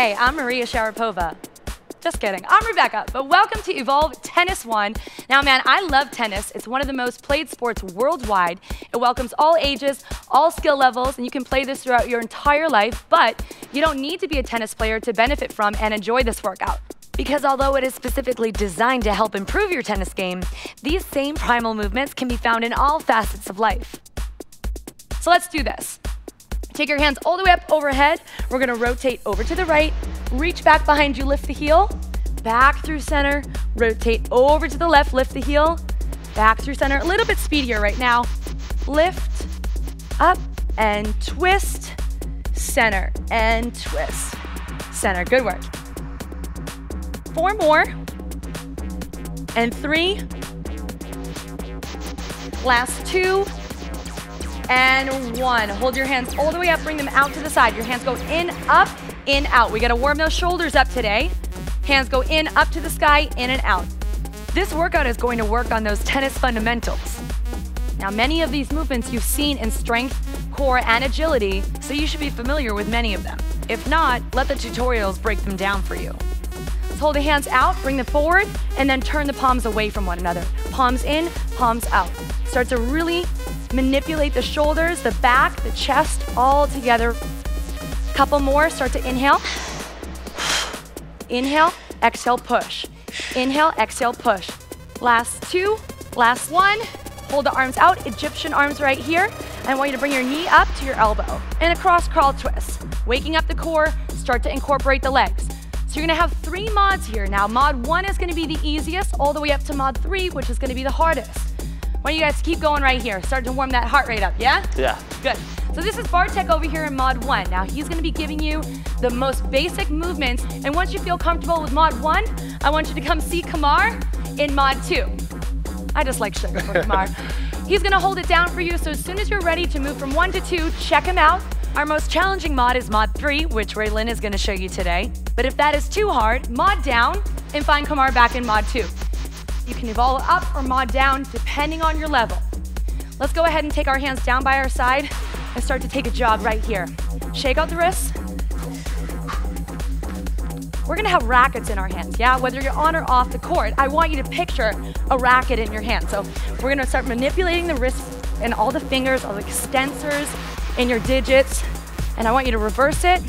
Hey, I'm Maria Sharapova. Just kidding. I'm Rebecca, but welcome to Evolve Tennis One. Now, man, I love tennis. It's one of the most played sports worldwide. It welcomes all ages, all skill levels, and you can play this throughout your entire life, but you don't need to be a tennis player to benefit from and enjoy this workout. Because although it is specifically designed to help improve your tennis game, these same primal movements can be found in all facets of life. So let's do this. Take your hands all the way up overhead. We're gonna rotate over to the right, reach back behind you, lift the heel, back through center, rotate over to the left, lift the heel, back through center. A little bit speedier right now. Lift, up, and twist, center, and twist, center. Good work. 4 more, and 3, last 2, and 1. Hold your hands all the way up, bring them out to the side. Your hands go in, up, in, out. We gotta warm those shoulders up today. Hands go in, up to the sky, in and out. This workout is going to work on those tennis fundamentals. Now, many of these movements you've seen in strength, core, and agility, so you should be familiar with many of them. If not, let the tutorials break them down for you. Hold the hands out, bring them forward, and then turn the palms away from one another. Palms in, palms out. Start to really manipulate the shoulders, the back, the chest, all together. Couple more, start to inhale. Inhale, exhale, push. Inhale, exhale, push. Last 2, last 1. Hold the arms out, Egyptian arms right here. I want you to bring your knee up to your elbow. And a cross crawl twist. Waking up the core, start to incorporate the legs. So you're gonna have 3 mods here now. Mod 1 is gonna be the easiest, all the way up to mod 3, which is gonna be the hardest. Why don't you guys keep going right here? Start to warm that heart rate up, yeah? Yeah. Good. So this is Bartek over here in mod 1. Now he's gonna be giving you the most basic movements, and once you feel comfortable with mod 1, I want you to come see Kamar in mod 2. I just like sugar for Kamar. He's gonna hold it down for you, so as soon as you're ready to move from 1 to 2, check him out. Our most challenging mod is mod 3, which Raylynn is going to show you today. But if that is too hard, mod down and find Kamar back in mod 2. You can evolve up or mod down depending on your level. Let's go ahead and take our hands down by our side and start to take a jog right here. Shake out the wrists. We're going to have rackets in our hands, yeah? Whether you're on or off the court, I want you to picture a racket in your hand. So we're going to start manipulating the wrists and all the fingers, all the extensors, in your digits, and I want you to reverse it.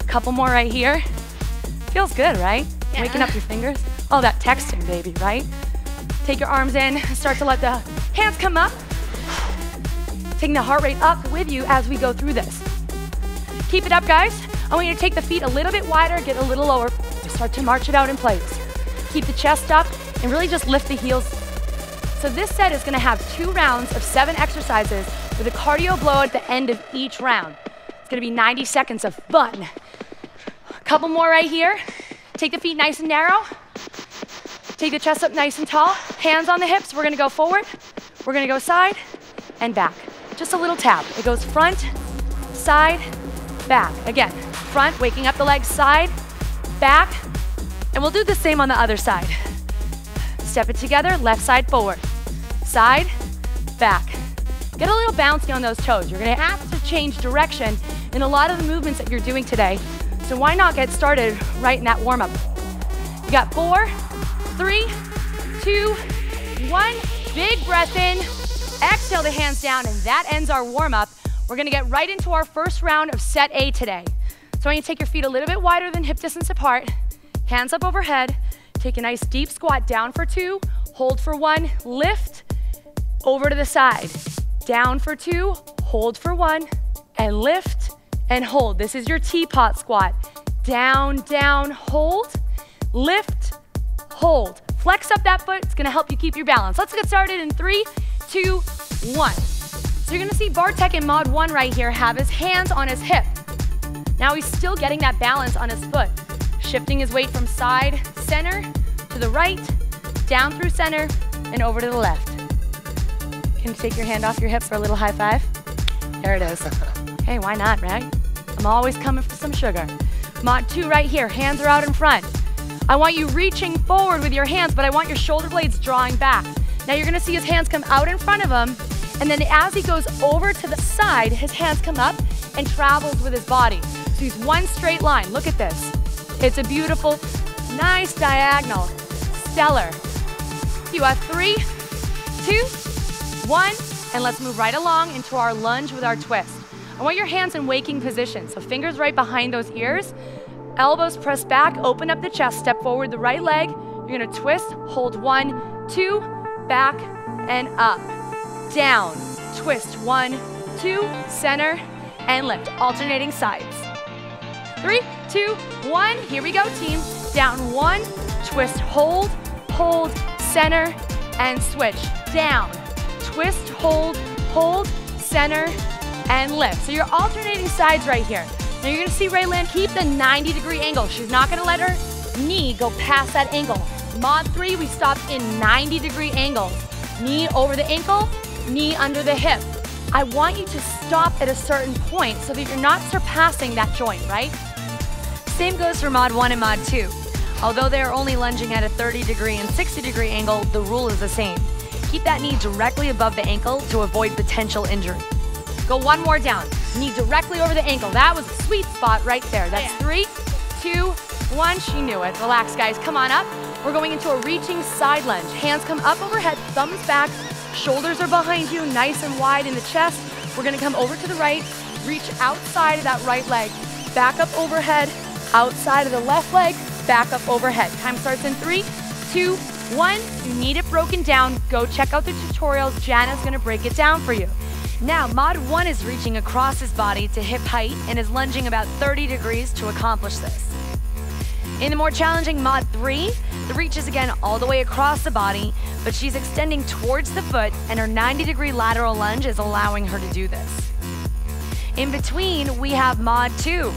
A couple more right here. Feels good, right? Yeah. Waking up your fingers. All that texting, baby, right? Take your arms in, start to let the hands come up. Taking the heart rate up with you as we go through this. Keep it up, guys. I want you to take the feet a little bit wider, get a little lower. Start to march it out in place. Keep the chest up and really just lift the heels. So this set is gonna have 2 rounds of 7 exercises with a cardio blow at the end of each round. It's gonna be 90 seconds of fun. A couple more right here. Take the feet nice and narrow. Take the chest up nice and tall. Hands on the hips, we're gonna go forward. We're gonna go side and back. Just a little tap. It goes front, side, back. Again, front, waking up the legs, side, back. And we'll do the same on the other side. Step it together, left side forward. Side, back. Get a little bouncy on those toes. You're gonna have to change direction in a lot of the movements that you're doing today. So why not get started right in that warm-up? You got 4, 3, 2, 1. Big breath in. Exhale the hands down, and that ends our warm-up. We're gonna get right into our first round of set A today. So I want you to take your feet a little bit wider than hip distance apart, hands up overhead, take a nice deep squat down for 2, hold for 1, lift, over to the side. Down for 2, hold for 1, and lift and hold. This is your teapot squat. Down, down, hold, lift, hold. Flex up that foot, it's gonna help you keep your balance. Let's get started in 3, 2, 1. So you're gonna see Bartek in mod 1 right here have his hands on his hip. Now he's still getting that balance on his foot. Shifting his weight from side, center, to the right, down through center, and over to the left. Can you take your hand off your hip for a little high five? There it is. Hey, why not, right? I'm always coming for some sugar. Mod 2 right here, hands are out in front. I want you reaching forward with your hands, but I want your shoulder blades drawing back. Now you're gonna see his hands come out in front of him, and then as he goes over to the side, his hands come up, and travels with his body. So he's one straight line. Look at this. It's a beautiful, nice diagonal. Stellar. You have 3, 2, 1, and let's move right along into our lunge with our twist. I want your hands in waking position, so fingers right behind those ears, elbows pressed back, open up the chest, step forward the right leg, you're gonna twist, hold 1, 2, back and up, down, twist 1, 2, center, and lift, alternating sides. 3, 2, 1, here we go team, down 1, twist, hold, center, and switch, down, twist, hold, center, and lift. So you're alternating sides right here. Now you're gonna see Raylynn keep the 90-degree angle. She's not gonna let her knee go past that angle. Mod 3, we stop in 90-degree angles. Knee over the ankle, knee under the hip. I want you to stop at a certain point so that you're not surpassing that joint, right? Same goes for Mod 1 and Mod 2. Although they're only lunging at a 30-degree and 60-degree angle, the rule is the same. Keep that knee directly above the ankle to avoid potential injury. Go one more down. Knee directly over the ankle. That was a sweet spot right there. That's 3, 2, 1. She knew it. Relax, guys. Come on up. We're going into a reaching side lunge. Hands come up overhead, thumbs back. Shoulders are behind you, nice and wide in the chest. We're gonna come over to the right. Reach outside of that right leg. Back up overhead, outside of the left leg. Back up overhead. Time starts in 3, 2, 1. You need it broken down. Go check out the tutorials. Jana's gonna break it down for you. Now, Mod 1 is reaching across his body to hip height and is lunging about 30 degrees to accomplish this. In the more challenging Mod 3, the reach is again all the way across the body, but she's extending towards the foot and her 90-degree lateral lunge is allowing her to do this. In between, we have Mod 2.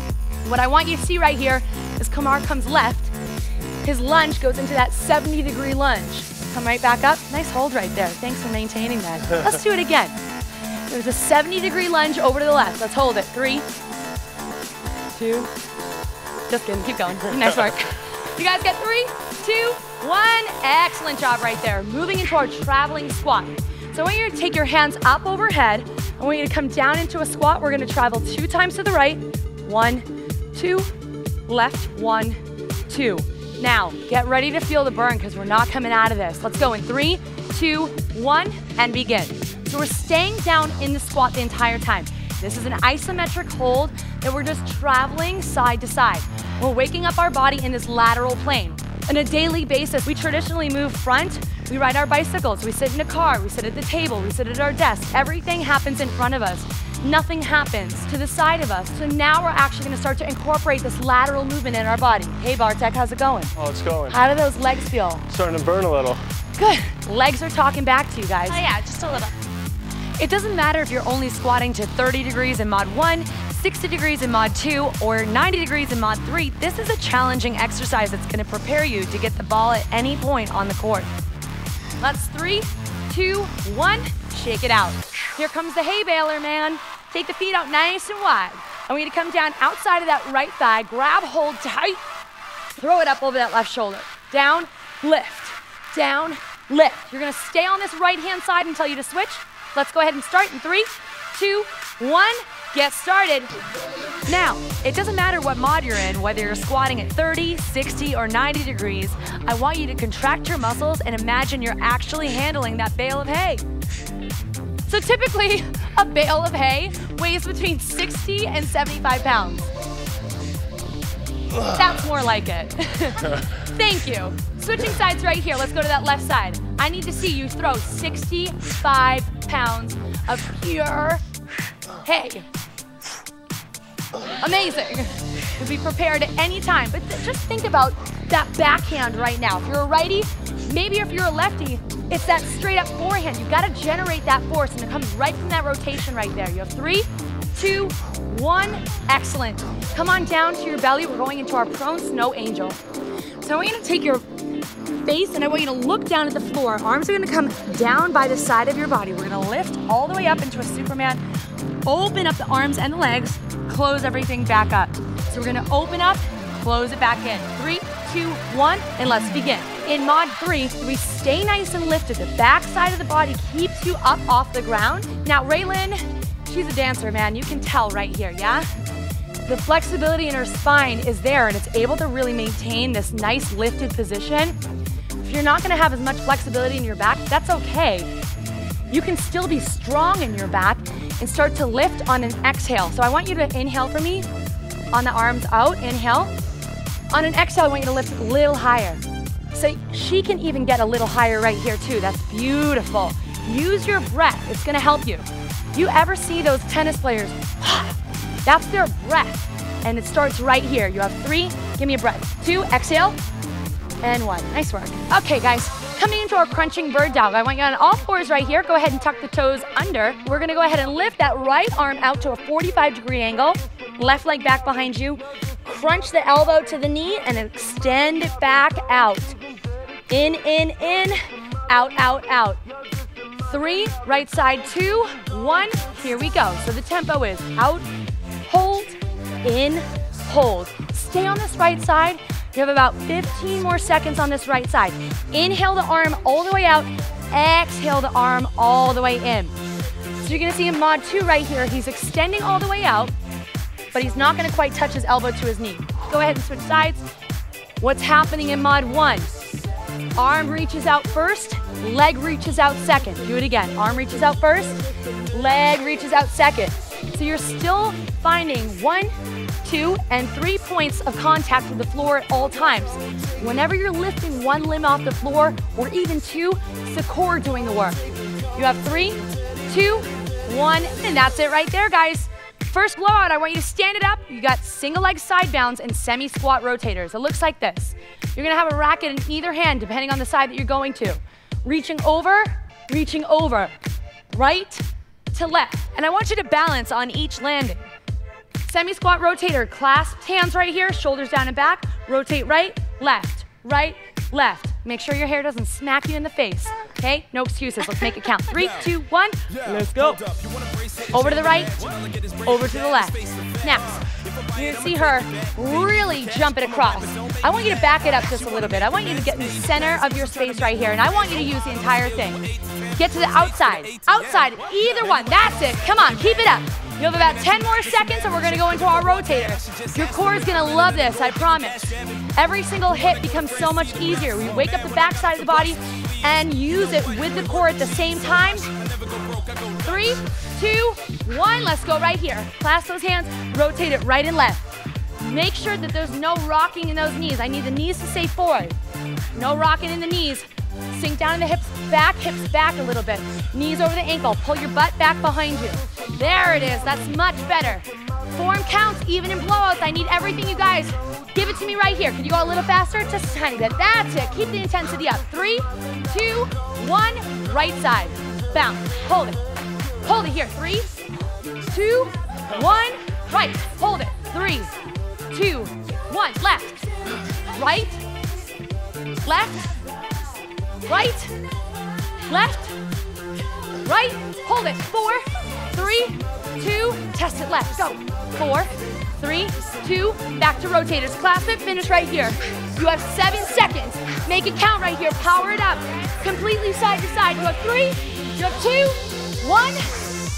What I want you to see right here is Kamar comes left. His lunge goes into that 70-degree lunge. Come right back up. Nice hold right there. Thanks for maintaining that. Let's do it again. There's a 70-degree lunge over to the left. Let's hold it. 3, 2, just kidding, keep going. Nice work. You guys got 3, 2, 1. Excellent job right there. Moving into our traveling squat. So I want you to take your hands up overhead. I want you to come down into a squat. We're gonna travel 2 times to the right. 1, 2, left, 1, 2. Now, get ready to feel the burn because we're not coming out of this. Let's go in 3, 2, 1, and begin. So we're staying down in the squat the entire time. This is an isometric hold that we're just traveling side to side. We're waking up our body in this lateral plane. On a daily basis, we traditionally move front, we ride our bicycles, we sit in a car, we sit at the table, we sit at our desk. Everything happens in front of us. Nothing happens to the side of us. So now we're actually gonna start to incorporate this lateral movement in our body. Hey Bartek, how's it going? Oh, it's going. How do those legs feel? Starting to burn a little. Good. Legs are talking back to you guys. Oh yeah, just a little. It doesn't matter if you're only squatting to 30 degrees in Mod 1, 60 degrees in Mod 2, or 90 degrees in Mod 3, this is a challenging exercise that's gonna prepare you to get the ball at any point on the court. Let's 3, 2, 1, shake it out. Here comes the hay baler, man. Take the feet out nice and wide. I want you to come down outside of that right thigh, grab hold tight, throw it up over that left shoulder. Down, lift, down, lift. You're gonna stay on this right-hand side until you to switch. Let's go ahead and start in 3, 2, 1, get started. Now, it doesn't matter what mod you're in, whether you're squatting at 30, 60, or 90 degrees, I want you to contract your muscles and imagine you're actually handling that bale of hay. So typically, a bale of hay weighs between 60 and 75 pounds. That's more like it. Thank you. Switching sides right here, let's go to that left side. I need to see you throw 65 pounds of pure hay. Amazing. You'll be prepared at any time, but just think about that backhand right now. If you're a righty, maybe if you're a lefty, it's that straight up forehand. You've got to generate that force and it comes right from that rotation right there. You have 3, 2, 1, excellent. Come on down to your belly. We're going into our prone snow angel. So I want you to take your face and I want you to look down at the floor. Arms are gonna come down by the side of your body. We're gonna lift all the way up into a Superman. Open up the arms and the legs, close everything back up. So we're gonna open up, close it back in. 3, 2, 1, and let's begin. In Mod 3, we stay nice and lifted. The back side of the body keeps you up off the ground. Now Raylynn She's a dancer, man. You can tell right here, yeah? The flexibility in her spine is there, and it's able to really maintain this nice lifted position. If you're not gonna have as much flexibility in your back, that's okay. You can still be strong in your back and start to lift on an exhale. So I want you to inhale for me, on the arms out, inhale. On an exhale, I want you to lift a little higher. So she can even get a little higher right here too. That's beautiful. Use your breath, it's gonna help you. You ever see those tennis players? That's their breath, and it starts right here. You have three, give me a breath. Two, exhale, and one. Nice work. Okay, guys, coming into our crunching bird dog. I want you on all fours right here. Go ahead and tuck the toes under. We're gonna go ahead and lift that right arm out to a 45-degree angle. Left leg back behind you. Crunch the elbow to the knee and extend it back out. In, out. Three, right side, two, one. Here we go. So the tempo is out, hold, in, hold. Stay on this right side. You have about 15 more seconds on this right side. Inhale the arm all the way out. Exhale the arm all the way in. So you're gonna see in mod two right here, he's extending all the way out, but he's not gonna quite touch his elbow to his knee. Go ahead and switch sides. What's happening in mod one? Arm reaches out first, leg reaches out second. Do it again. Arm reaches out first, leg reaches out second. So you're still finding 1, 2, and 3 points of contact with the floor at all times. Whenever you're lifting one limb off the floor, or even two, it's the core doing the work. You have 3, 2, 1, and that's it right there, guys. First blowout, I want you to stand it up. You got single leg side bounds and semi-squat rotators. It looks like this. You're gonna have a racket in either hand, depending on the side that you're going to. Reaching over, right to left. And I want you to balance on each landing. Semi-squat rotator, clasped hands right here, shoulders down and back, rotate right, left. Make sure your hair doesn't smack you in the face, okay? No excuses, let's make it count. 3, 2, 1, let's go. Over to the right, over to the left. Next, you're gonna see her really jump it across. I want you to back it up just a little bit. I want you to get in the center of your space right here, and I want you to use the entire thing. Get to the outside, either one, that's it. Come on, keep it up. You have about 10 more seconds, and we're gonna go into our rotators. Your core is gonna love this, I promise. Every single hit becomes so much easier. We wake up the back side of the body and use it with the core at the same time. 3, 2, 1, let's go right here. Clasp those hands, rotate it right and left. Make sure that there's no rocking in those knees. I need the knees to stay forward. No rocking in the knees. Sink down in the hips back a little bit. Knees over the ankle, pull your butt back behind you. There it is, that's much better. Form counts, even in blowouts. I need everything, you guys. Give it to me right here. Can you go a little faster? Just a tiny bit, that's it. Keep the intensity up. 3, 2, 1, right side. Bounce, hold it here. 3, 2, 1, right, hold it. 3, 2, 1, left, right, left, right, left, right, hold it. 4, 3, 2, test it left, go. 4, 3, 2, back to rotators. Clasp it, finish right here. You have 7 seconds. Make it count right here, power it up. Completely side to side. You have 3, 2, 1,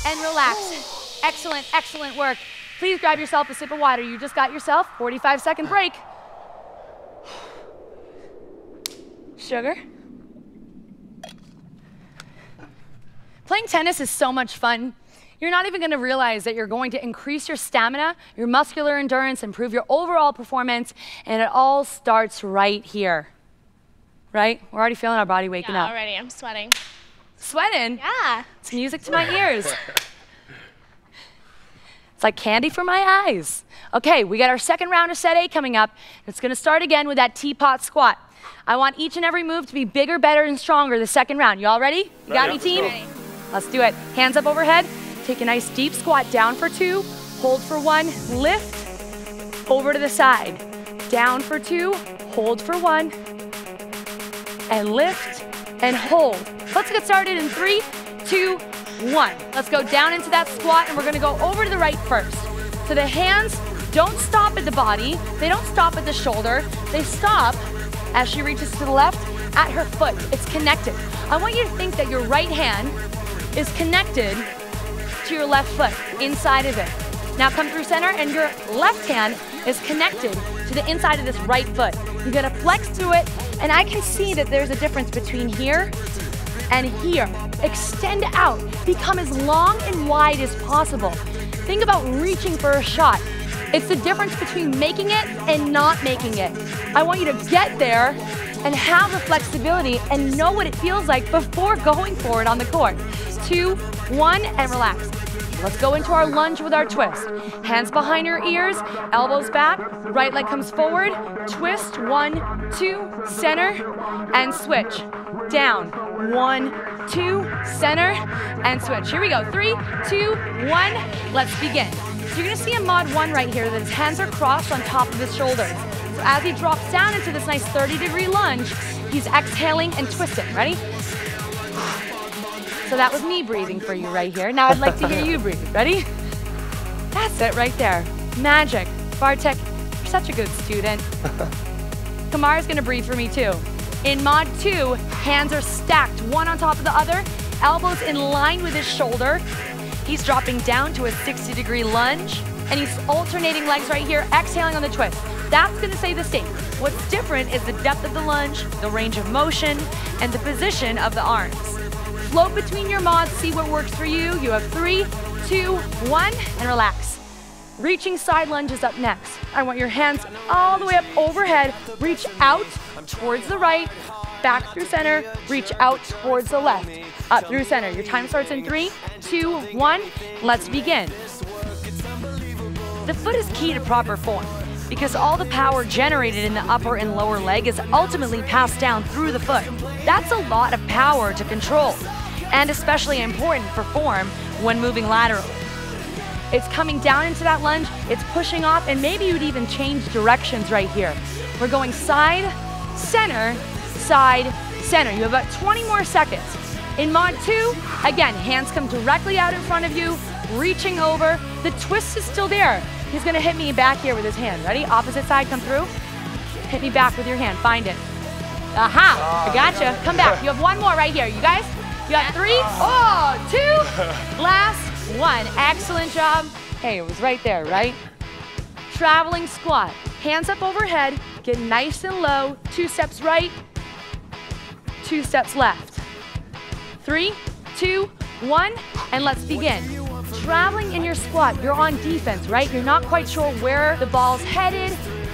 and relax. Excellent, excellent work. Please grab yourself a sip of water. You just got yourself 45-second break. Sugar? Playing tennis is so much fun. You're not even gonna realize that you're going to increase your stamina, your muscular endurance, improve your overall performance, and it all starts right here. Right? We're already feeling our body waking up. Already, I'm sweating. Sweating? Yeah. It's music to my ears. It's like candy for my eyes. Okay, we got our second round of set A coming up. It's gonna start again with that teapot squat. I want each and every move to be bigger, better, and stronger the second round. You all ready? You got me, team? Ready. Let's do it. Hands up overhead. Take a nice deep squat, down for 2, hold for 1, lift, over to the side. Down for 2, hold for 1, and lift, and hold. Let's get started in 3, 2, 1. Let's go down into that squat, and we're gonna go over to the right first. So the hands don't stop at the body, they don't stop at the shoulder, they stop as she reaches to the left at her foot. It's connected. I want you to think that your right hand is connected to your left foot, inside of it. Now come through center, and your left hand is connected to the inside of this right foot. You're gonna flex through it, and I can see that there's a difference between here and here. Extend out, become as long and wide as possible. Think about reaching for a shot. It's the difference between making it and not making it. I want you to get there and have the flexibility and know what it feels like before going for it on the court. 2, 1, and relax. Let's go into our lunge with our twist. Hands behind your ears, elbows back, right leg comes forward, twist, 1, 2, center, and switch. Down, 1, 2, center, and switch. Here we go, 3, 2, 1, let's begin. So you're gonna see a mod 1 right here that his hands are crossed on top of his shoulders. So as he drops down into this nice 30-degree lunge, he's exhaling and twisting. Ready? So that was me breathing for you right here. Now I'd like to hear you breathe. Ready? That's it right there. Magic. Bartek, you're such a good student. Kamar's gonna breathe for me too. In mod 2, hands are stacked, one on top of the other, elbows in line with his shoulder. He's dropping down to a 60-degree lunge, and he's alternating legs right here, exhaling on the twist. That's gonna stay the same. What's different is the depth of the lunge, the range of motion, and the position of the arms. Float between your mods, see what works for you. You have 3, 2, 1, and relax. Reaching side lunge is up next. I want your hands all the way up overhead, reach out towards the right, back through center, reach out towards the left, up through center. Your time starts in 3, 2, 1, let's begin. The foot is key to proper form because all the power generated in the upper and lower leg is ultimately passed down through the foot. That's a lot of power to control and especially important for form when moving laterally. It's coming down into that lunge, it's pushing off, and maybe you'd even change directions right here. We're going side, center, side, center. You have about 20 more seconds. In mod 2, again, hands come directly out in front of you, reaching over. The twist is still there. He's gonna hit me back here with his hand. Ready? Opposite side, come through. Hit me back with your hand, find it. Aha, I gotcha, come back. You have one more right here, you guys. You got 3, 2, last one. Excellent job. Hey, it was right there, right? Traveling squat, hands up overhead, get nice and low, 2 steps right, 2 steps left. 3, 2, 1, and let's begin. Traveling in your squat, you're on defense, right? You're not quite sure where the ball's headed,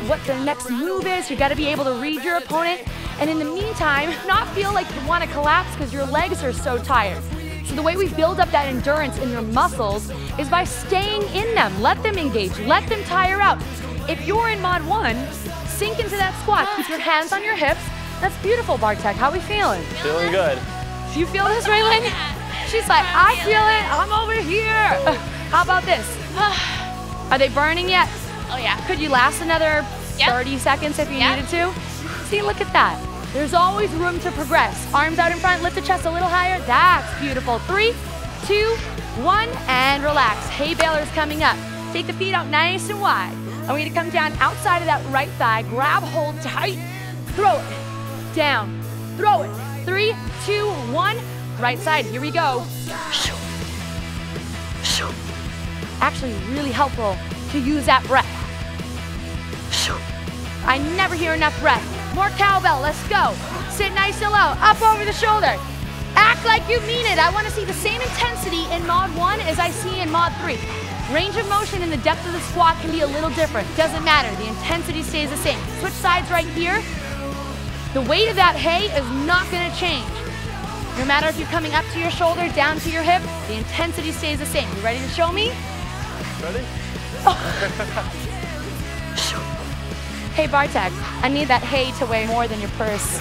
what the next move is. You gotta be able to read your opponent, and in the meantime, not feel like you wanna collapse because your legs are so tired. So the way we build up that endurance in your muscles is by staying in them. Let them engage, let them tire out. If you're in mod 1, sink into that squat, keep your hands on your hips. That's beautiful, Bartek. How are we feeling? Feeling good. You feel this, Raylynn? She's like, I feel it, I'm over here. How about this? Are they burning yet? Oh yeah. Could you last another 30 seconds if you needed to? See, look at that. There's always room to progress. Arms out in front, lift the chest a little higher. That's beautiful. 3, 2, 1, and relax. Hay baler's coming up. Take the feet out nice and wide. I want you to come down outside of that right thigh, grab hold tight, throw it, down, throw it. 3, 2, 1, right side, here we go. Actually really helpful to use that breath. I never hear enough breath. More cowbell, let's go. Sit nice and low, up over the shoulder. Act like you mean it. I want to see the same intensity in mod 1 as I see in mod 3. Range of motion and the depth of the squat can be a little different. Doesn't matter, the intensity stays the same. Switch sides right here. The weight of that hay is not gonna change. No matter if you're coming up to your shoulder, down to your hip, the intensity stays the same. You ready to show me? Ready? Oh. Hey Bartek, I need that hay to weigh more than your purse.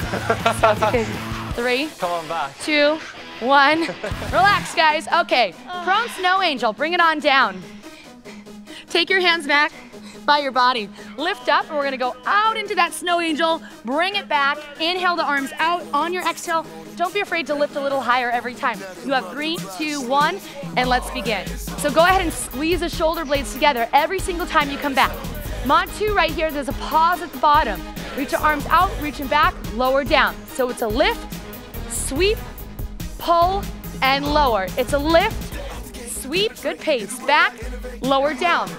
3. Come on back. 2, 1, relax guys, okay. Prone snow angel, bring it on down. Take your hands back by your body. Lift up, and we're gonna go out into that snow angel, bring it back, inhale the arms out on your exhale. Don't be afraid to lift a little higher every time. You have 3, 2, 1, and let's begin. So go ahead and squeeze the shoulder blades together every single time you come back. Mod 2 right here, there's a pause at the bottom. Reach your arms out, reaching back, lower down. So it's a lift, sweep, pull, and lower. It's a lift, sweep, good pace, back, lower down.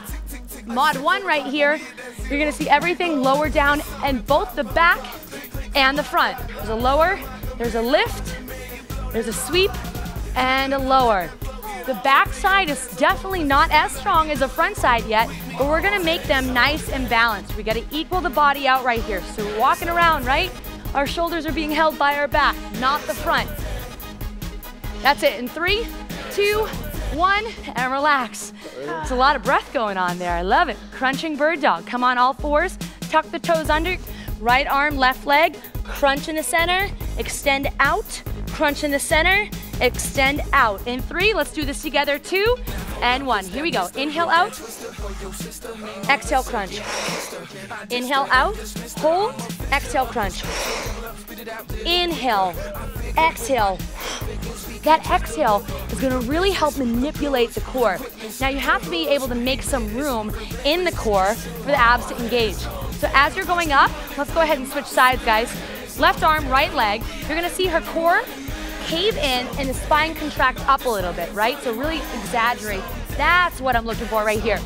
Mod one right here, you're gonna see everything lower down and both the back and the front. There's a lower, there's a lift, there's a sweep, and a lower. The back side is definitely not as strong as the front side yet, but we're gonna make them nice and balanced. We gotta equal the body out right here. So we're walking around, right? Our shoulders are being held by our back, not the front. That's it, in 3, 2, 1, and relax. It's a lot of breath going on there, I love it. Crunching bird dog, come on all fours, tuck the toes under, right arm, left leg, crunch in the center, extend out, crunch in the center, extend out. In 3, let's do this together, 2 and 1. Here we go, inhale out, exhale crunch. Inhale out, hold, exhale crunch. Inhale, exhale. That exhale is gonna really help manipulate the core. Now you have to be able to make some room in the core for the abs to engage. So as you're going up, let's go ahead and switch sides, guys. Left arm, right leg. You're gonna see her core cave in and the spine contract up a little bit, right? So really exaggerate. That's what I'm looking for right here.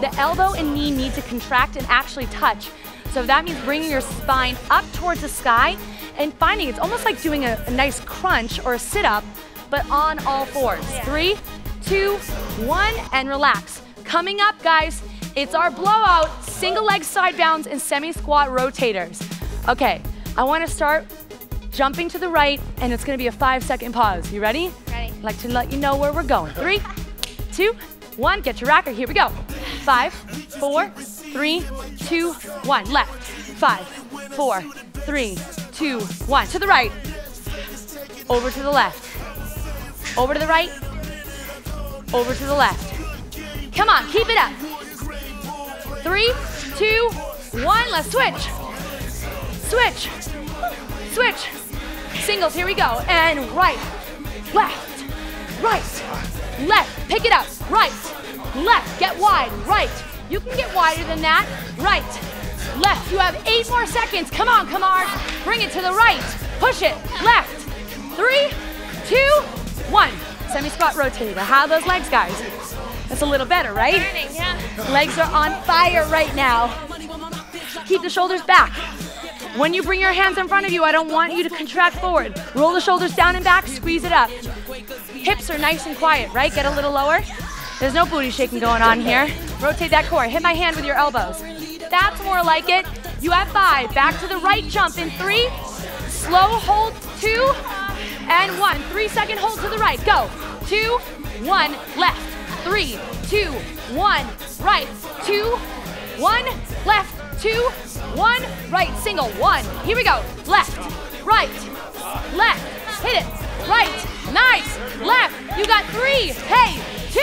The elbow and knee need to contract and actually touch. So that means bringing your spine up towards the sky and finding it's almost like doing a nice crunch or a sit-up, but on all fours. 3, 2, 1, and relax. Coming up, guys, it's our blowout, single leg side bounds and semi-squat rotators. Okay, I wanna start jumping to the right, and it's gonna be a 5-second pause. You ready? Ready. I'd like to let you know where we're going. 3, 2, 1, get your racket, here we go. 5, 4, 3, 2, 1, left. 5, 4, 3, 2, 1, to the right. Over to the left. Over to the right. Over to the left. Come on, keep it up. 3, 2, 1, let's switch. Switch, switch. Singles, here we go. And right, left, right, left. Pick it up, right, left. Get wide, right. You can get wider than that, right. Left, you have 8 more seconds. Come on, Kamar. Bring it to the right. Push it, left. 3, 2, 1. Semi-squat rotator. How are those legs, guys? That's a little better, right? Burning, yeah. Legs are on fire right now. Keep the shoulders back. When you bring your hands in front of you, I don't want you to contract forward. Roll the shoulders down and back, squeeze it up. Hips are nice and quiet, right? Get a little lower. There's no booty shaking going on here. Rotate that core. Hit my hand with your elbows. That's more like it. You have 5. Back to the right jump in 3. Slow hold, 2 and 1. 3-second hold to the right. Go. 2, 1, left. 3, 2, 1, right. 2, 1, left. 2, 1, right. Single. 1. Here we go. Left. Right. Left. Hit it. Right. Nice. Left. You got 3. Hey. 2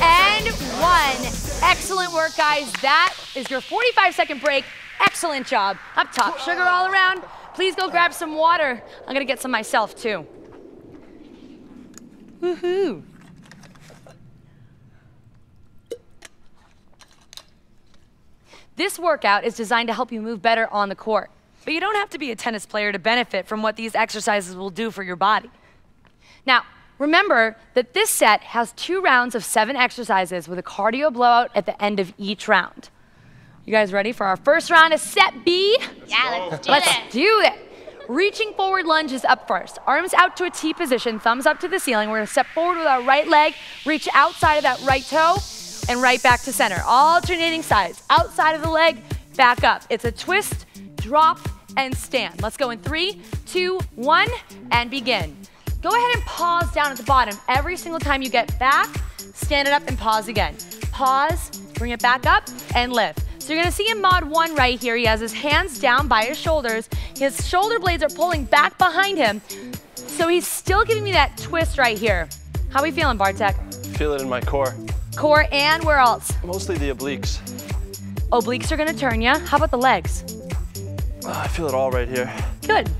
and 1. Excellent work, guys. That is your 45-second break. Excellent job. Up top, sugar all around. Please go grab some water. I'm gonna get some myself too. Woohoo. This workout is designed to help you move better on the court. But you don't have to be a tennis player to benefit from what these exercises will do for your body. Now, remember that this set has 2 rounds of 7 exercises with a cardio blowout at the end of each round. You guys ready for our first round of set B? Yeah, let's do it. Reaching forward lunge is up first. Arms out to a T position, thumbs up to the ceiling. We're gonna step forward with our right leg, reach outside of that right toe, and right back to center. Alternating sides, outside of the leg, back up. It's a twist, drop, and stand. Let's go in 3, 2, 1, and begin. Go ahead and pause down at the bottom. Every single time you get back, stand it up and pause again. Pause, bring it back up, and lift. So you're gonna see in mod 1 right here, he has his hands down by his shoulders. His shoulder blades are pulling back behind him. So he's still giving me that twist right here. How are we feeling, Bartek? Feel it in my core. Core and where else? Mostly the obliques. Obliques are gonna turn ya. How about the legs? I feel it all right here. Good.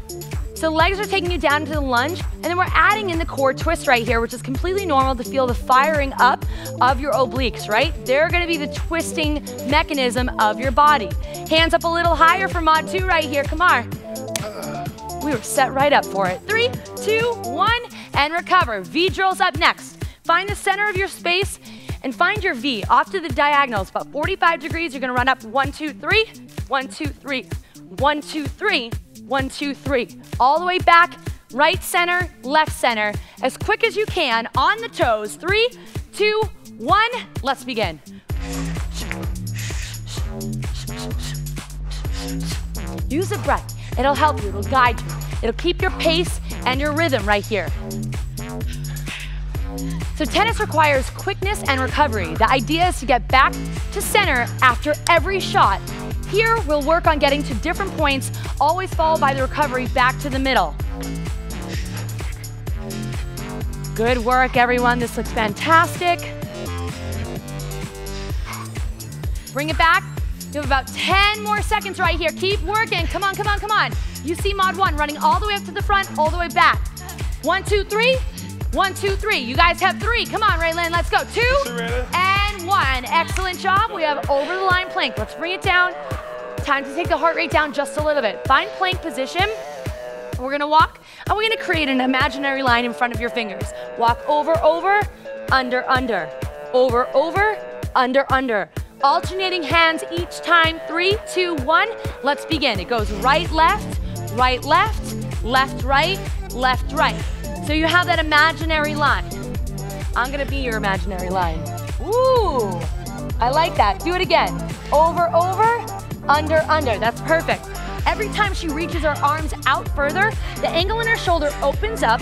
So legs are taking you down to the lunge, and then we're adding in the core twist right here, which is completely normal to feel the firing up of your obliques, right? They're gonna be the twisting mechanism of your body. Hands up a little higher for mod 2 right here, Kamar. We were set right up for it. 3, 2, 1, and recover. V drills up next. Find the center of your space and find your V off to the diagonal. It's about 45 degrees. You're gonna run up 1, 2, 3, 1, 2, 3, 1, 2, 3, 1, 2, 3. All the way back, right center, left center, as quick as you can on the toes. 3, 2, 1, let's begin. Use the breath, it'll help you, it'll guide you. It'll keep your pace and your rhythm right here. So tennis requires quickness and recovery. The idea is to get back to center after every shot. Here, we'll work on getting to different points, always followed by the recovery back to the middle. Good work, everyone. This looks fantastic. Bring it back. You have about 10 more seconds right here. Keep working. Come on, come on, come on. You see mod one running all the way up to the front, all the way back. 1, 2, 3. 1, 2, 3. You guys have 3. Come on, Raylynn, let's go. 2 and 1. Excellent job. We have over the line plank. Let's bring it down. Time to take the heart rate down just a little bit. Find plank position. We're gonna walk, and we're gonna create an imaginary line in front of your fingers. Walk over, over, under, under. Over, over, under, under. Alternating hands each time. 3, 2, 1. Let's begin. It goes right, left, right, left, left, right, left, right. So you have that imaginary line. I'm gonna be your imaginary line. Ooh, I like that. Do it again. Over, over, under, under. That's perfect. Every time she reaches her arms out further, the angle in her shoulder opens up,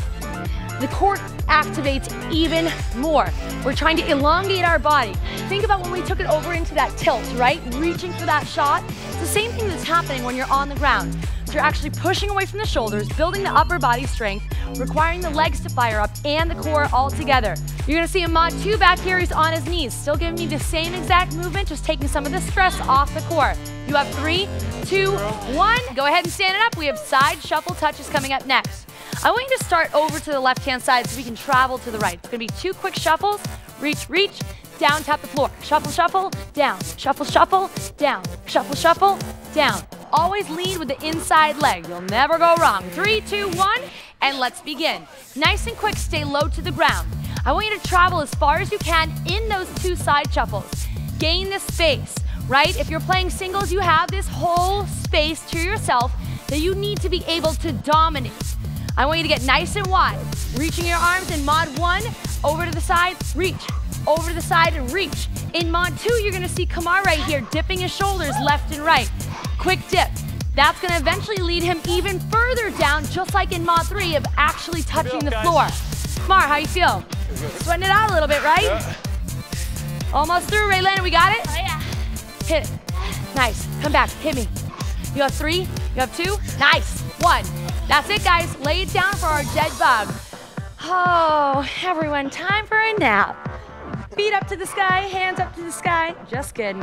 the core activates even more. We're trying to elongate our body. Think about when we took it over into that tilt, right? Reaching for that shot. It's the same thing that's happening when you're on the ground. So you're actually pushing away from the shoulders, building the upper body strength, requiring the legs to fire up and the core all together. You're gonna see Ahmad 2 back here, he's on his knees, still giving me the same exact movement, just taking some of the stress off the core. You have 3, 2, 1. Go ahead and stand it up. We have side shuffle touches coming up next. I want you to start over to the left-hand side so we can travel to the right. It's gonna be 2 quick shuffles, reach, reach, down, tap the floor. Shuffle, shuffle, down, shuffle, shuffle, down, shuffle, shuffle, down. Always lead with the inside leg. You'll never go wrong. 3, 2, 1, and let's begin. Nice and quick, stay low to the ground. I want you to travel as far as you can in those 2 side shuffles. Gain the space, right? If you're playing singles, you have this whole space to yourself that you need to be able to dominate. I want you to get nice and wide, reaching your arms in mod 1, over to the side, reach, over to the side and reach. In mod 2, you're gonna see Kamar right here, dipping his shoulders left and right. Quick dip. That's gonna eventually lead him even further down, just like in mod 3 of actually touching the floor. Kamar, how you feel? Sweating it out a little bit, right? Yeah. Almost through, Raylynn, we got it? Oh yeah. Hit it, nice, come back, hit me. You have 3, you have 2, nice, 1. That's it, guys, lay it down for our dead bug. Oh, everyone, time for a nap. Feet up to the sky, hands up to the sky. Just kidding,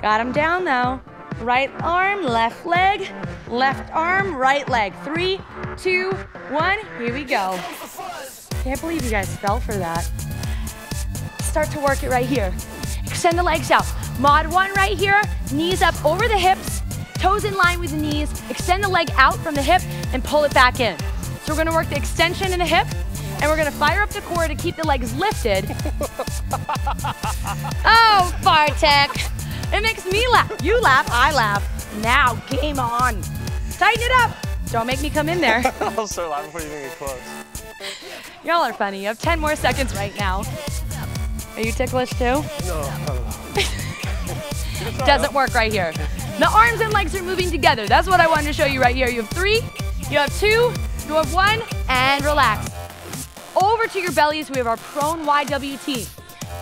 got them down though. Right arm, left leg, left arm, right leg. 3, 2, 1, here we go. Can't believe you guys fell for that. Start to work it right here. Extend the legs out. Mod 1 right here, knees up over the hips, toes in line with the knees, extend the leg out from the hip and pull it back in. So we're gonna work the extension in the hip and we're gonna fire up the core to keep the legs lifted. Oh, Bartek. It makes me laugh. You laugh, I laugh. Now, game on. Tighten it up. Don't make me come in there. I'll start laughing before you even get close. Y'all are funny. You have 10 more seconds right now. Are you ticklish too? No. Doesn't work right here. The arms and legs are moving together. That's what I wanted to show you right here. You have 3, you have 2, you have 1, and relax. Over to your bellies, we have our prone YWT.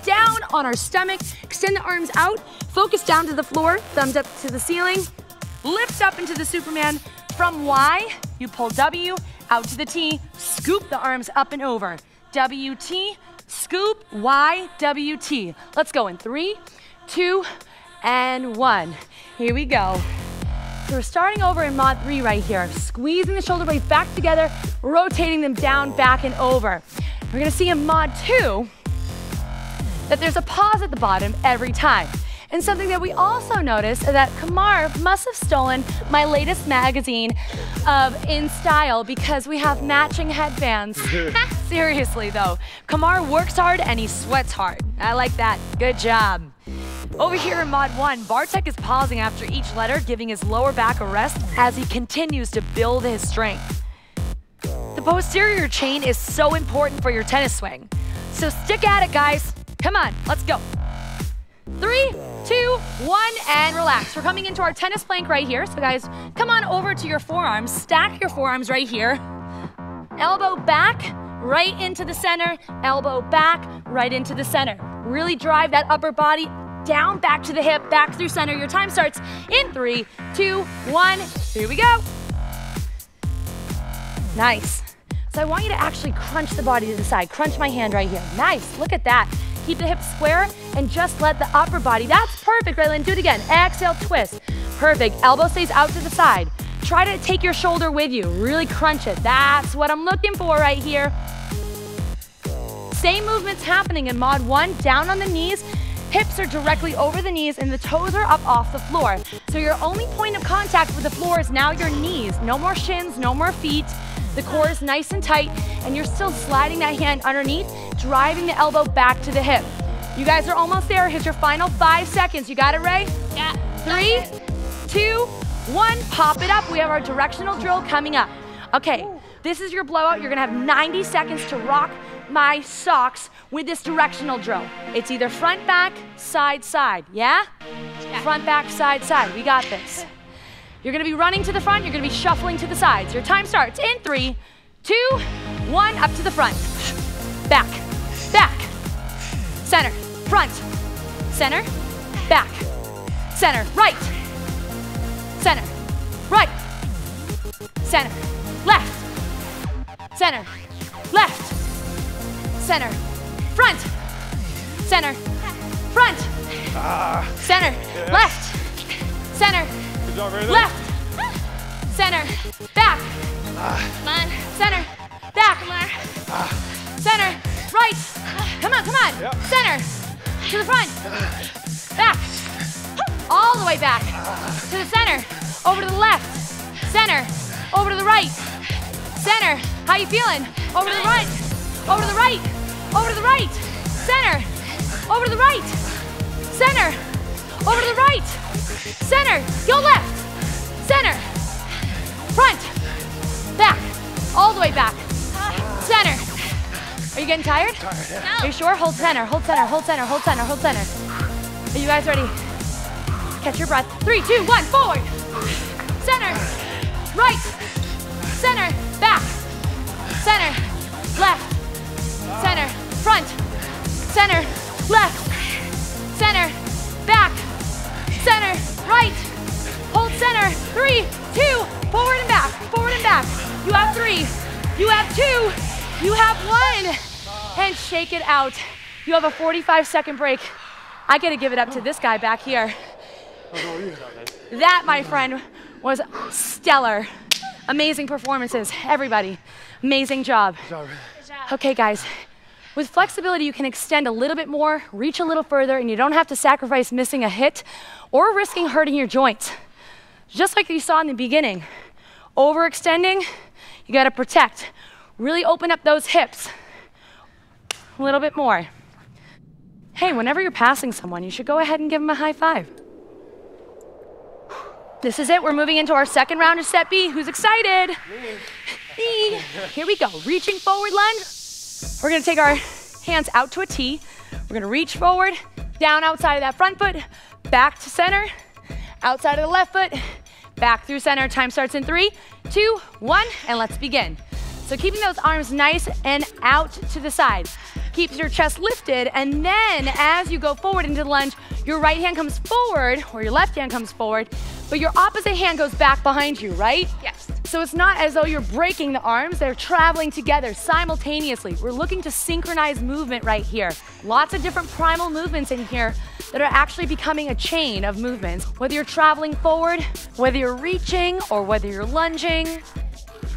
Down on our stomach, extend the arms out, focus down to the floor, thumbs up to the ceiling, lift up into the Superman. From Y, you pull W, out to the T, scoop the arms up and over. WT, scoop, YWT. Let's go in 3, 2, and 1. Here we go. So we're starting over in mod 3 right here. Squeezing the shoulder blades back together, rotating them down, back, and over. We're gonna see in mod 2 that there's a pause at the bottom every time. And something that we also noticed is that Kamar must have stolen my latest magazine of In Style because we have matching headbands. Seriously though, Kamar works hard and he sweats hard. I like that, good job. Over here in Mod 1, Bartek is pausing after each letter, giving his lower back a rest as he continues to build his strength. The posterior chain is so important for your tennis swing. So stick at it, guys. Come on, let's go. 3, 2, 1, and relax. We're coming into our tennis plank right here. So guys, come on over to your forearms. Stack your forearms right here. Elbow back, right into the center. Elbow back, right into the center. Really drive that upper body down, back to the hip, back through center. Your time starts in 3, 2, 1. Here we go. Nice. So I want you to actually crunch the body to the side. Crunch my hand right here. Nice, look at that. Keep the hips square and just let the upper body, that's perfect, Raylynn, do it again. Exhale, twist. Perfect, elbow stays out to the side. Try to take your shoulder with you, really crunch it. That's what I'm looking for right here. Same movements happening in Mod 1, down on the knees. Hips are directly over the knees and the toes are up off the floor. So your only point of contact with the floor is now your knees. No more shins, no more feet. The core is nice and tight and you're still sliding that hand underneath, driving the elbow back to the hip. You guys are almost there. Here's your final 5 seconds. You got it, Ray? Yeah. 3, 2, 1, pop it up. We have our directional drill coming up. Okay, this is your blowout. You're gonna have 90 seconds to rock my socks with this directional drill. It's either front, back, side, side, yeah? Yeah. Front, back, side, side, we got this. You're gonna be running to the front, you're gonna be shuffling to the sides. Your time starts in 3, 2, 1, up to the front. Back, back, center, front, center, back, center, right, center, right, center, left, center, left, center, front, center, front, center, left, center, left, center, back, center, back, center, right, come on, center, to the front, back, all the way back, to the center, over to the left, center, over to the right, center, how you feeling, over to the right, over to the right, over to the right, center, over to the right, center, over to the right, center, go left, center, front, back, all the way back, center. Are you getting tired? Tired. Are you sure? Hold center, hold center, hold center, hold center, hold center. Are you guys ready? Catch your breath. 3, 2, 1, forward, center, right, center, back, center, left, center, front, center, left, center, back, center, right, hold center, 3, 2, forward and back, forward and back. You have 3, you have 2, you have 1, and shake it out. You have a 45-second break. I gotta give it up to this guy back here. That, my friend, was stellar. Amazing performances, everybody. Amazing job. Okay, guys, with flexibility, you can extend a little bit more, reach a little further, and you don't have to sacrifice missing a hit or risking hurting your joints. Just like you saw in the beginning, overextending, you gotta protect. Really open up those hips a little bit more. Hey, whenever you're passing someone, you should go ahead and give them a high five. This is it, we're moving into our second round of set B. Who's excited? Me. Here we go, reaching forward lunge. We're gonna take our hands out to a T. We're gonna reach forward, down outside of that front foot, back to center, outside of the left foot, back through center. Time starts in 3, 2, 1, and let's begin. So keeping those arms nice and out to the side. Keeps your chest lifted, and then as you go forward into the lunge, your right hand comes forward, or your left hand comes forward, but your opposite hand goes back behind you, right? Yes. So it's not as though you're breaking the arms, they're traveling together simultaneously. We're looking to synchronize movement right here. Lots of different primal movements in here that are actually becoming a chain of movements. Whether you're traveling forward, whether you're reaching, or whether you're lunging,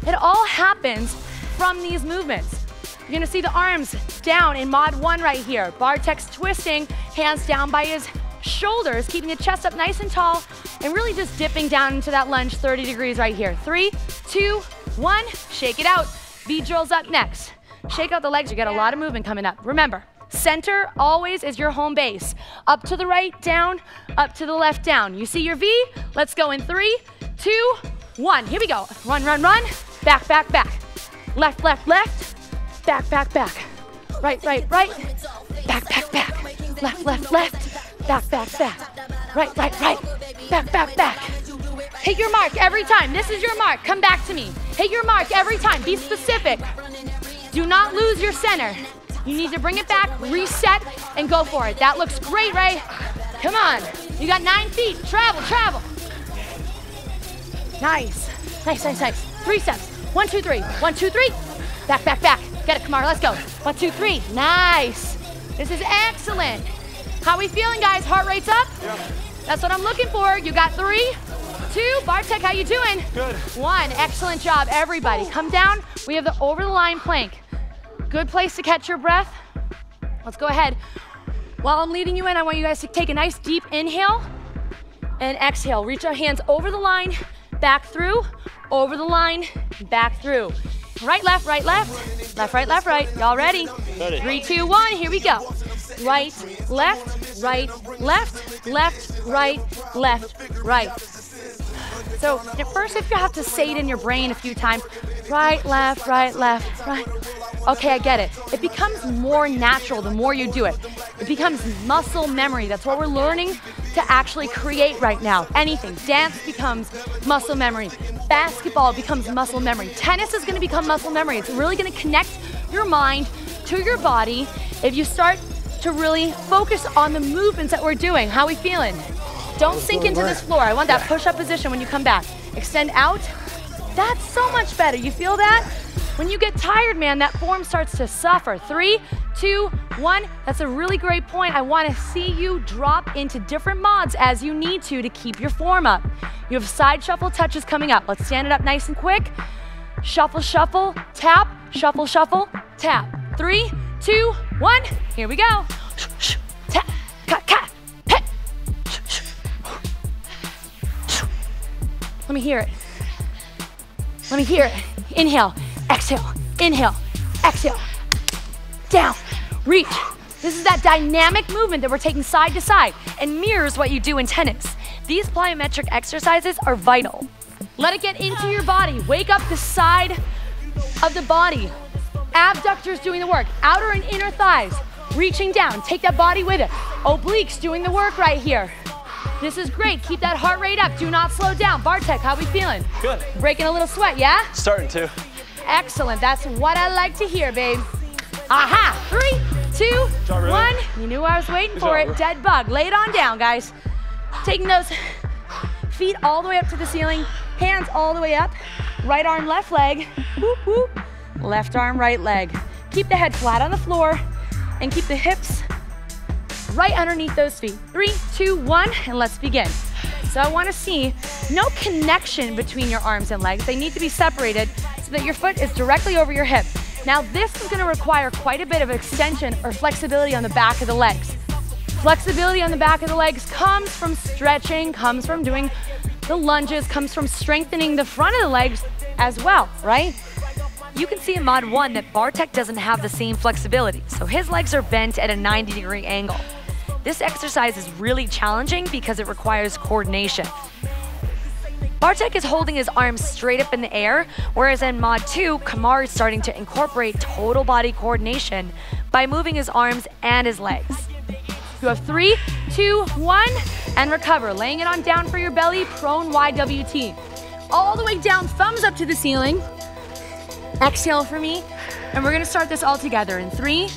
it all happens from these movements. You're gonna see the arms down in Mod 1 right here. Bartek's twisting, hands down by his shoulders, keeping the chest up nice and tall, and really just dipping down into that lunge, 30 degrees right here. 3, 2, 1, shake it out. V drills up next. Shake out the legs, you get a lot of movement coming up. Remember, center always is your home base. Up to the right, down, up to the left, down. You see your V? Let's go in 3, 2, 1. Here we go. Run, run, run. Back, back, back. Left, left, left. Back, back, back. Right, right, right. Back, back, back. Left, left, left. Back, back, back. Right, right, right. Back, back, back. Hit your mark every time. This is your mark. Come back to me. Hit your mark every time. Be specific. Do not lose your center. You need to bring it back, reset, and go for it. That looks great, Ray. Come on. You got 9 feet. Travel, travel. Nice. Nice, nice, nice. 3 steps. 1, 2, 3. 1, 2, 3. Back, back, back. Get it, Kamar. Let's go. 1, 2, 3. Nice. This is excellent. How we feeling, guys? Heart rate's up? Yeah. That's what I'm looking for. You got 3, 2. Bartek, how you doing? Good. 1. Excellent job, everybody. Come down. We have the over-the-line plank. Good place to catch your breath. Let's go ahead. While I'm leading you in, I want you guys to take a nice deep inhale and exhale. Reach our hands over the line, back through, over the line, back through. Right, left, right, left. Left, right, left, right. Y'all ready? 3, 2, 1, here we go. Right, left, right, left, left, right, left, right. So at first, if you have to say it in your brain a few times, right, left, right, left, right. Okay, I get it. It becomes more natural the more you do it. It becomes muscle memory. That's what we're learning to actually create right now. Anything. Dance becomes muscle memory. Basketball becomes muscle memory. Tennis is gonna become muscle memory. It's really gonna connect your mind to your body if you start to really focus on the movements that we're doing. How we feeling? Don't sink into this floor. I want that push-up position when you come back. Extend out. That's so much better. You feel that? When you get tired, man, that form starts to suffer. 3, 2, 1. That's a really great point. I want to see you drop into different mods as you need to keep your form up. You have side shuffle touches coming up. Let's stand it up nice and quick. Shuffle, shuffle, tap. Shuffle, shuffle, tap. 3, 2, 1. Here we go. Tap, cut, cut. Let me hear it. Let me hear it. Inhale. Exhale, inhale, exhale, down, reach. This is that dynamic movement that we're taking side to side and mirrors what you do in tennis. These plyometric exercises are vital. Let it get into your body. Wake up the side of the body. Abductors doing the work. Outer and inner thighs reaching down. Take that body with it. Obliques doing the work right here. This is great. Keep that heart rate up. Do not slow down. Bartek, how we feeling? Good. Breaking a little sweat, yeah? Starting to. Excellent. That's what I like to hear, babe. Aha! 3, 2, 1. You knew I was waiting for it. Dead bug. Lay it on down, guys. Taking those feet all the way up to the ceiling, hands all the way up. Right arm, left leg. Whoop, whoop. Left arm, right leg. Keep the head flat on the floor and keep the hips right underneath those feet. 3, 2, 1, and let's begin. So I want to see no connection between your arms and legs. They need to be separated so that your foot is directly over your hip. Now this is going to require quite a bit of extension or flexibility on the back of the legs. Flexibility on the back of the legs comes from stretching, comes from doing the lunges, comes from strengthening the front of the legs as well, right? You can see in Mod 1 that Bartek doesn't have the same flexibility, so his legs are bent at a 90-degree angle. This exercise is really challenging because it requires coordination. Bartek is holding his arms straight up in the air, whereas in Mod 2, Kamar is starting to incorporate total body coordination by moving his arms and his legs. You have 3, 2, 1, and recover. Laying it on down for your belly, prone YWT. All the way down, thumbs up to the ceiling. Exhale for me, and we're gonna start this all together in 3,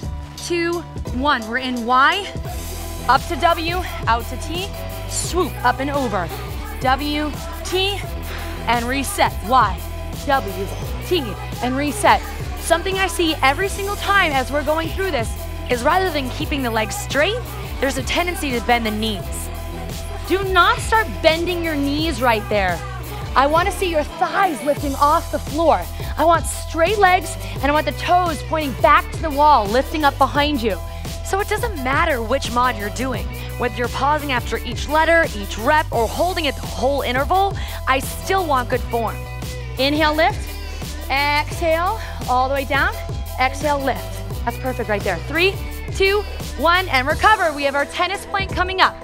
2, 1. We're in Y, up to W, out to T, swoop, up and over. W, T, and reset. Y, W, T, and reset. Something I see every single time as we're going through this is rather than keeping the legs straight, there's a tendency to bend the knees. Do not start bending your knees right there. I want to see your thighs lifting off the floor. I want straight legs, and I want the toes pointing back to the wall, lifting up behind you. So it doesn't matter which mod you're doing, whether you're pausing after each letter, each rep, or holding it the whole interval, I still want good form. Inhale, lift, exhale, all the way down, exhale, lift. That's perfect right there. 3, 2, 1, and recover. We have our tennis plank coming up.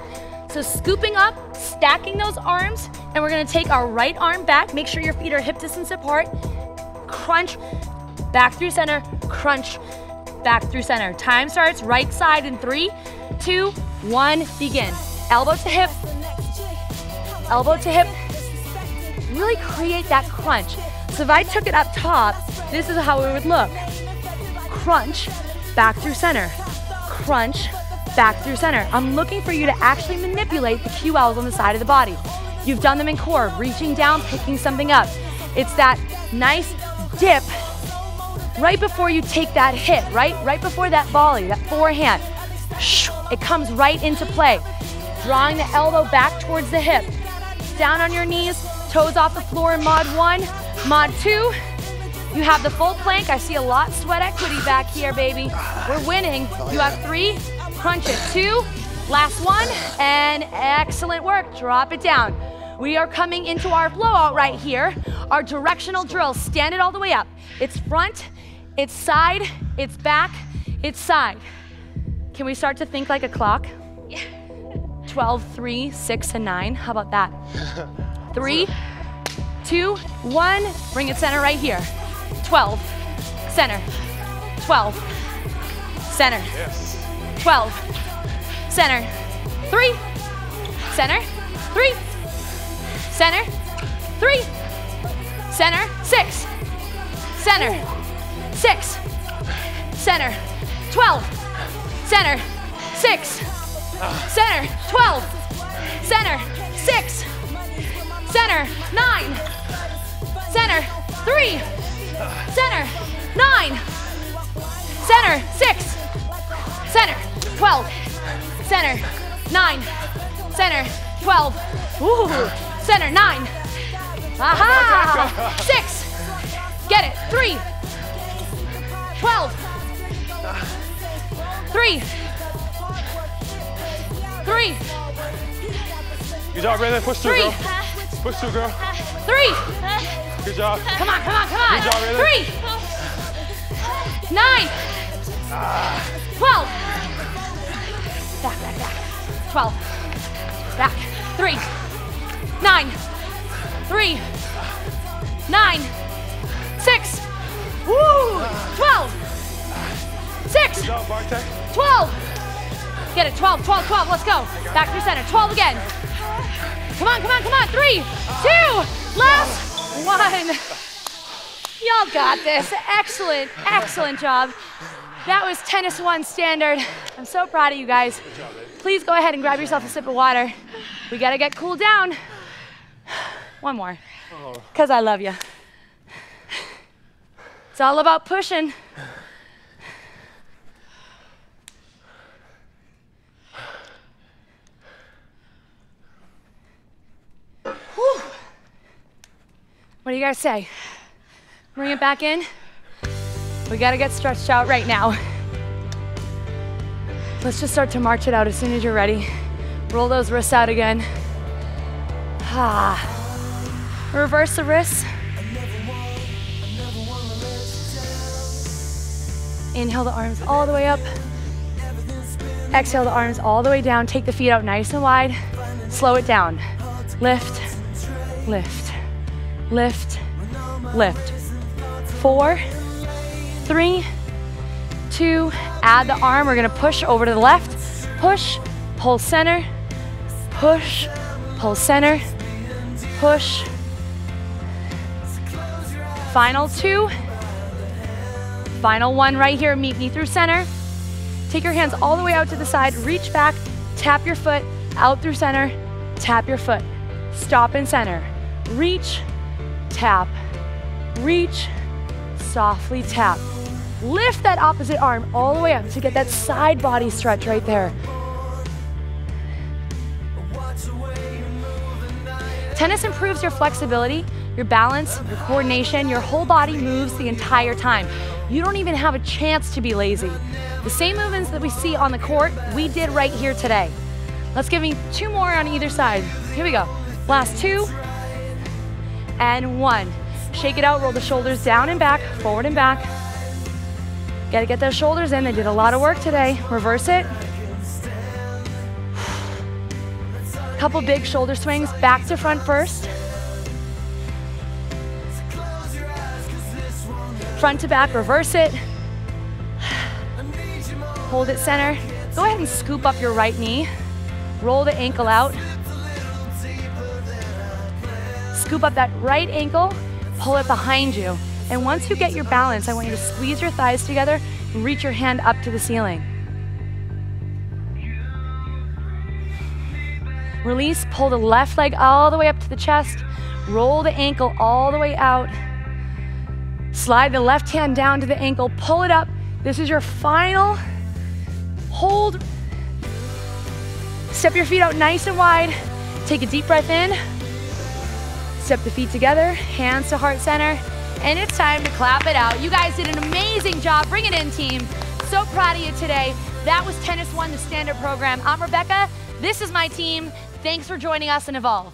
So scooping up, stacking those arms, and we're gonna take our right arm back, make sure your feet are hip distance apart, crunch, back through center, crunch, back through center. Time starts right side in 3, 2, 1, begin. Elbow to hip, really create that crunch. So if I took it up top, this is how it would look. Crunch, back through center, crunch, back through center. I'm looking for you to actually manipulate the QLs on the side of the body. You've done them in core, reaching down, picking something up. It's that nice dip right before you take that hit, right? Right before that volley, that forehand. It comes right into play. Drawing the elbow back towards the hip. Down on your knees, toes off the floor in mod 1. Mod 2, you have the full plank. I see a lot of sweat equity back here, baby. We're winning. You have 3. Crunch it, 2, last 1, and excellent work, drop it down. We are coming into our blowout right here, our directional drill, stand it all the way up. It's front, it's side, it's back, it's side. Can we start to think like a clock? 12, 3, 6, and 9, how about that? 3, 2, 1, bring it center right here. 12, center, 12, center. Yes. 12, center, 3, center, 3, center, 3, center, 6, center, 6, center, 12, center, 6, center, 12, center, 6, center, 9, center, 3, center, 9, center, 6, center, 12, center, 9, center, 12, ooh, center, 9, aha, 6, get it, 3, 12, 3, 3, good job, Raylynn, push through, girl, push through, girl, 3, good job, come on, come on, come on, good job, Raylynn, 3, 9, 12, back, back, 12, back, 3, 9, 3, 9, 6, woo, 12, 6, good job, Bartek, 12, get it, 12, 12, 12, let's go, back through center, 12 again, come on, come on, come on, 3, 2, last 1, y'all got this, excellent, excellent job. That was tennis 1 standard. I'm so proud of you guys. Please go ahead and grab yourself a sip of water. We gotta get cooled down. One more, because I love you. It's all about pushing. Whew. What do you guys say? Bring it back in. We gotta get stretched out right now. Let's just start to march it out as soon as you're ready. Roll those wrists out again. Ah. Reverse the wrists. Inhale the arms all the way up. Exhale the arms all the way down. Take the feet out nice and wide. Slow it down. Lift, lift, lift, lift. 4, 3, 2, add the arm. We're gonna push over to the left. Push, pull center. Push, pull center. Push. Final 2. Final 1 right here, meet knee through center. Take your hands all the way out to the side, reach back, tap your foot, out through center, tap your foot. Stop and center. Reach, tap, reach, softly tap. Lift that opposite arm all the way up to get that side body stretch right there. Tennis improves your flexibility, your balance, your coordination, your whole body moves the entire time. you don't even have a chance to be lazy. The same movements that we see on the court, we did right here today. Let's give me two more on either side. Here we go. Last two and one. Shake it out, roll the shoulders down and back, forward and back. Gotta get those shoulders in. They did a lot of work today. Reverse it. Couple big shoulder swings, back to front first. Front to back, reverse it. Hold it center. Go ahead and scoop up your right knee. Roll the ankle out. Scoop up that right ankle, pull it behind you. And once you get your balance, I want you to squeeze your thighs together and reach your hand up to the ceiling. Release, pull the left leg all the way up to the chest. Roll the ankle all the way out. Slide the left hand down to the ankle, pull it up. This is your final hold. Step your feet out nice and wide. Take a deep breath in. Step the feet together, hands to heart center. And it's time to clap it out. You guys did an amazing job. Bring it in, team. So proud of you today. That was Tennis One, the stand-up program. I'm Rebecca. This is my team. Thanks for joining us in Evolve.